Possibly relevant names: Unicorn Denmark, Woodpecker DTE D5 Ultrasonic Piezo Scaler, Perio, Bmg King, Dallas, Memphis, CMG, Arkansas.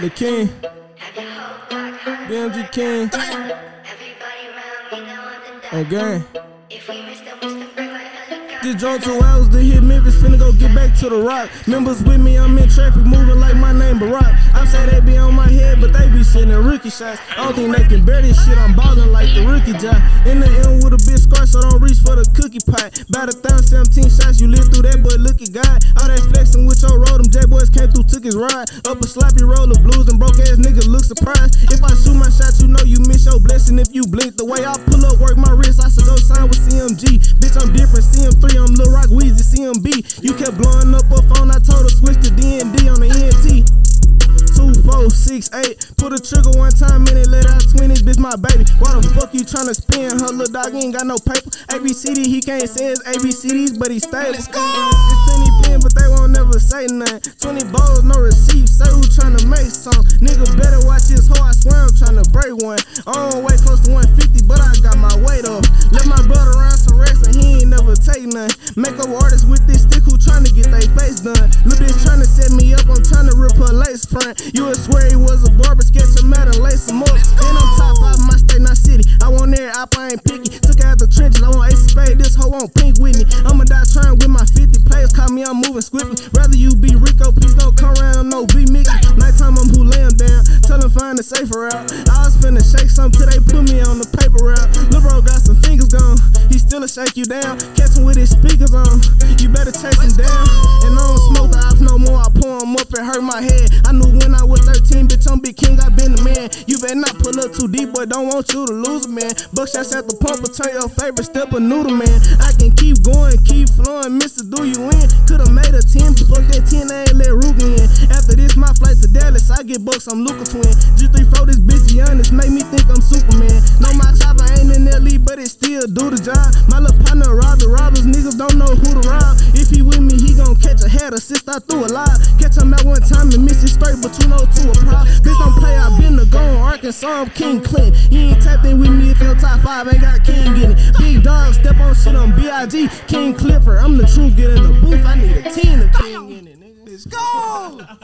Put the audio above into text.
The King, Bmg King. Again. Just drove 2 hours to hit Memphis, finna go get back to the rock. Members with me, I'm in traffic, moving like my name Barack. I say they be on my head, but they be sitting in rookie shots. I don't think they can bear this shit, I'm ballin' like the rookie job. In the end with a big scar, so don't reach for the cookie pot. About 1,017 shots, you live through that, boy, look at God. All that flexing with your road, them J-boys came through, took his ride. Up a sloppy roll of blues, and broke ass nigga look surprised. If I shoot my shots, you know you miss your blessing if you blink. The way I pull up, work my wrist, I should go sign with CMG. Bitch, I'm different, CM3. I'm Lil Rock, Weezy, CMB. You kept blowing up a phone, I told her switch to DND on the ENT. 2, 4, 6, 8. Put a trigger one time, minute later I twinnies, bitch my baby. Why the fuck you tryna spin? Her little dog ain't got no paper. ABCD, he can't say his ABCDs, but he stable. Let's go. It's 20 pin, but they won't never say nothing. 20 balls, no receipt. Say who tryna make some. Nigga better watch his hoe, I swear I'm tryna break one. I don't weigh close to 150, but I got my weight up. Let my brother run some rest and he ain't never take none. Makeup artists with this stick who tryna get they face done. Lil bitch tryna set me up, I'm tryna rip her lace front. You would swear he was a barber, sketch him out and lace him up. And I'm top 5 my state, not city. I want every op, I ain't picky. Took out the trenches, I want Ace of Spade, this hoe on pink with me. I'ma die trying with my 50 players, call me, I'm moving swiftly. Rather you be Rico, please don't come around, no be Mickey. Nighttime I'm who lay him down, tell him find a safer route. I was finna shake something till they put me on the paper route. Lil bro got some fingers gone, he still a shake you down. Catch him with his speakers on, you better chase him down. And I don't smoke the ops no more, I pour him up and hurt my head. I knew when I was 13, bitch, I'm Big King, I been the man. You better not pull up too deep, boy, don't want you to lose a man. Buckshots at the pump, or turn your favorite step a noodle man. I can keep going, keep flowing, mister, do you win? Could've made a 10, but fuck that 10, I ain't let Ruben in. After this, my flight to Dallas, I get bucks, I'm Luka twin. G34, this bitch Giannis, make me think I'm Superman. Know my chopper ain't in that league, but it still do the job. My little partner robbed the robbers, niggas don't know who to rob. If he with me, he gon' catch a head, assist, I threw a live. Catch him at one time and miss it straight, but you know two. Bitch don't play, I been the goin' Arkansas, I'm King Clint. You ain't tapped in with me if your top 5 ain't got King in it. Big dog, step on shit, I'm Big King Clifford. I'm the truth, get in the booth, I need a 10 of King in it, nigga. Let's go!